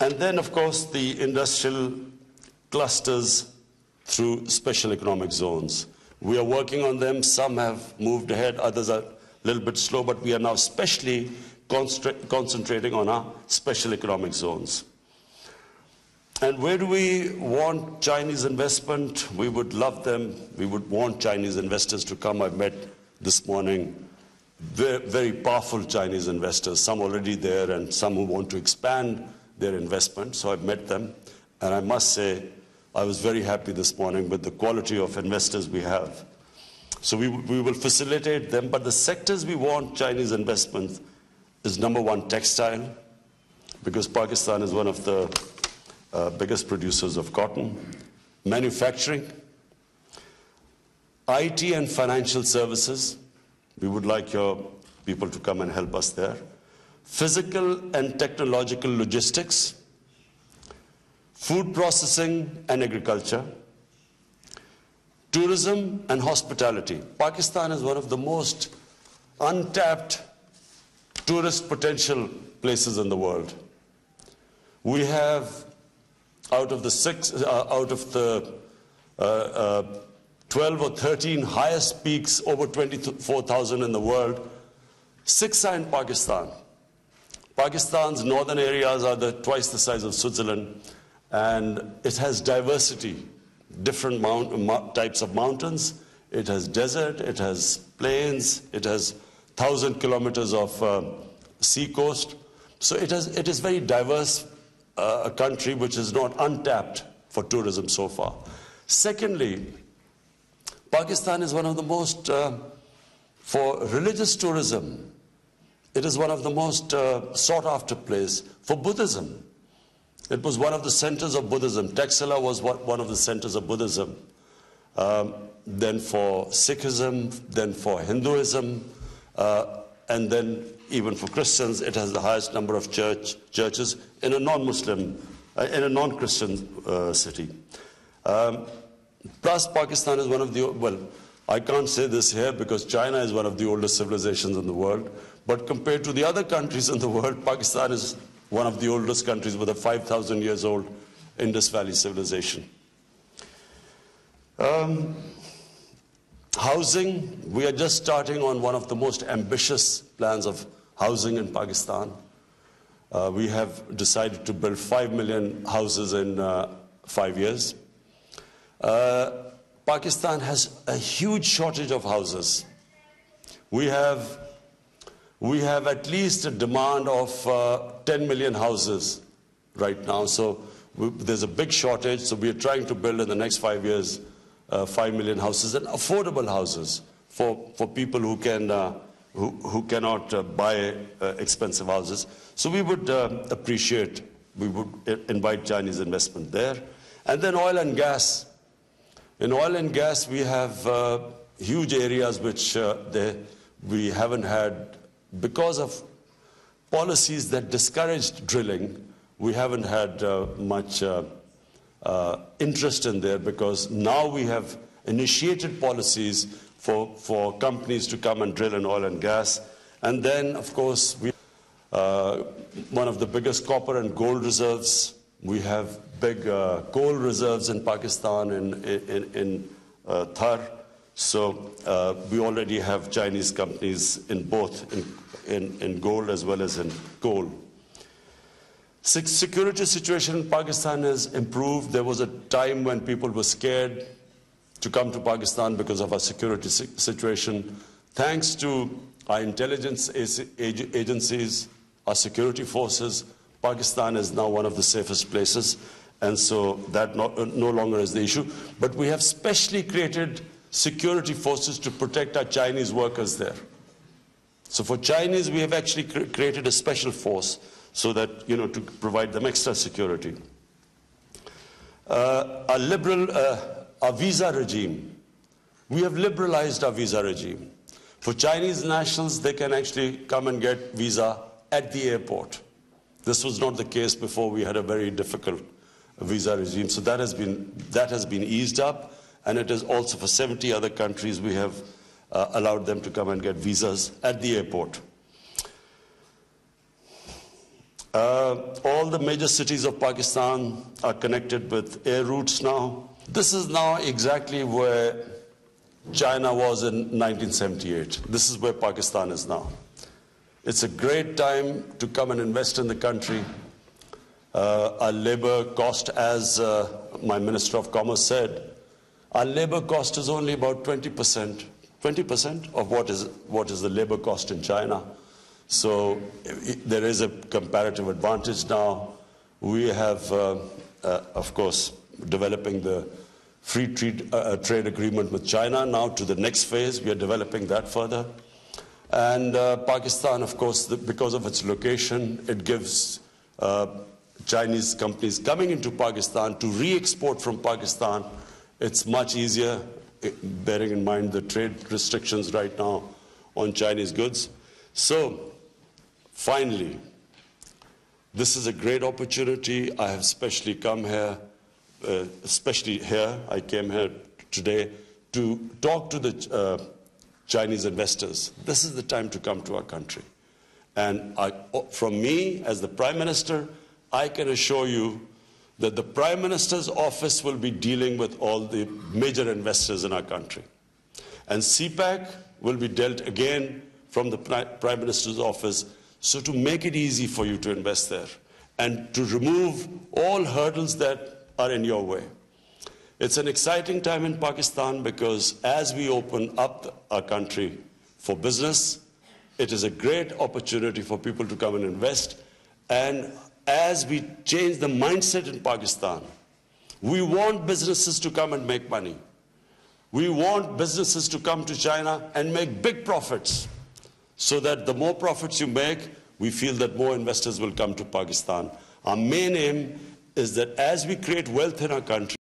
And then, of course, the industrial clusters through special economic zones. We are working on them. Some have moved ahead, others are a little bit slow, but we are now especially concentrating on our special economic zones. And where do we want Chinese investment? We would love them. We would want Chinese investors to come. I've met this morning very, very powerful Chinese investors, some already there and some who want to expand their investment. So I've met them. And I must say, I was very happy this morning with the quality of investors we have. So we will facilitate them. But the sectors we want Chinese investment is, number one, textile, because Pakistan is one of the biggest producers of cotton, manufacturing, IT and financial services. We would like your people to come and help us there. Physical and technological logistics, food processing and agriculture, tourism and hospitality. Pakistan is one of the most untapped tourist potential places in the world. We have, out of the 12 or 13 highest peaks, over 24,000 in the world, 6 are in Pakistan. Pakistan's northern areas are twice the size of Switzerland, and it has diversity, different types of mountains. It has desert, it has plains, it has 1,000 kilometers of sea coast. So it is very diverse, a country which is not untapped for tourism so far. Secondly, Pakistan is one of the most, for religious tourism, it is one of the most sought-after place for Buddhism. It was one of the centers of Buddhism. Taxila was one of the centers of Buddhism. Then for Sikhism, then for Hinduism, and then even for Christians, it has the highest number of churches in a non-Muslim, in a non-Christian city. Plus, Pakistan is one of the, well, I can't say this here because China is one of the oldest civilizations in the world, but compared to the other countries in the world, Pakistan is one of the oldest countries with a 5,000 years old Indus Valley civilization. Housing, we are just starting on one of the most ambitious plans of housing in Pakistan. We have decided to build 5 million houses in 5 years. Pakistan has a huge shortage of houses. We have at least a demand of 10 million houses right now. So there's a big shortage. So we are trying to build in the next 5 years 5 million houses, and affordable houses for people who can who cannot buy expensive houses. So we would appreciate, we would invite Chinese investment there. And then oil and gas. In oil and gas, we have huge areas which we haven't had because of policies that discouraged drilling. We haven't had much interest in there because now we have initiated policies for companies to come and drill in oil and gas. And then, of course, we one of the biggest copper and gold reserves. We have big coal reserves in Pakistan, in Thar. So we already have Chinese companies in both, in gold as well as in coal. Security situation in Pakistan has improved. There was a time when people were scared to come to Pakistan because of our security situation. Thanks to our intelligence agencies, our security forces, Pakistan is now one of the safest places, and so that no longer is the issue. But we have specially created security forces to protect our Chinese workers there. So for Chinese, we have actually created a special force so that, you know, to provide them extra security. Our visa regime, we have liberalized our visa regime. For Chinese nationals, they can actually come and get visa at the airport. This was not the case before. We had a very difficult visa regime. So that has been eased up, and it is also for 70 other countries we have allowed them to come and get visas at the airport. All the major cities of Pakistan are connected with air routes now. This is now exactly where China was in 1978. This is where Pakistan is now. It's a great time to come and invest in the country. Our labor cost, as my Minister of Commerce said, our labor cost is only about 20%. 20% of what is the labor cost in China. So there is a comparative advantage now. We have, of course, developing the free trade agreement with China now to the next phase. We are developing that further. And Pakistan, of course, because of its location, it gives Chinese companies coming into Pakistan to re-export from Pakistan. It's much easier, bearing in mind the trade restrictions right now on Chinese goods. So, finally, this is a great opportunity. I have especially come here, I came here today to talk to the Chinese investors. This is the time to come to our country. And from me, as the Prime Minister, I can assure you that the Prime Minister's office will be dealing with all the major investors in our country. And CPAC will be dealt again from the Prime Minister's office, so to make it easy for you to invest there and to remove all hurdles that are in your way. It's an exciting time in Pakistan because as we open up our country for business, it is a great opportunity for people to come and invest. And as we change the mindset in Pakistan, we want businesses to come and make money. We want businesses to come to China and make big profits, so that the more profits you make, we feel that more investors will come to Pakistan. Our main aim is that as we create wealth in our country,